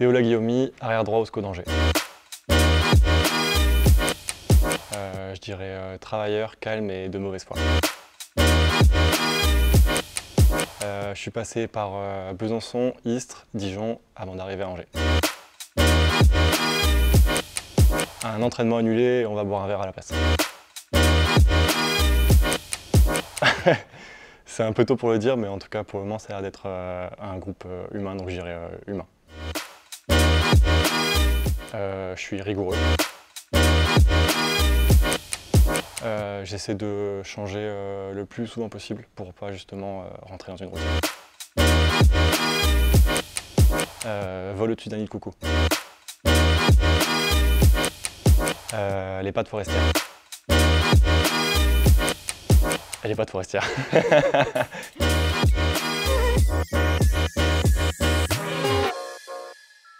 Théo Laguillaumie, arrière droit au SCO d'Angers. Je dirais travailleur, calme et de mauvaise foi. Je suis passé par Besançon, Istres, Dijon avant d'arriver à Angers. Un entraînement annulé, on va boire un verre à la place. C'est un peu tôt pour le dire, mais en tout cas pour le moment ça a l'air d'être un groupe humain, donc je dirais humain. Je suis rigoureux. J'essaie de changer le plus souvent possible pour pas justement rentrer dans une routine. Vol au-dessus d'un nid de coucou. Les pattes forestières. Les pattes forestières.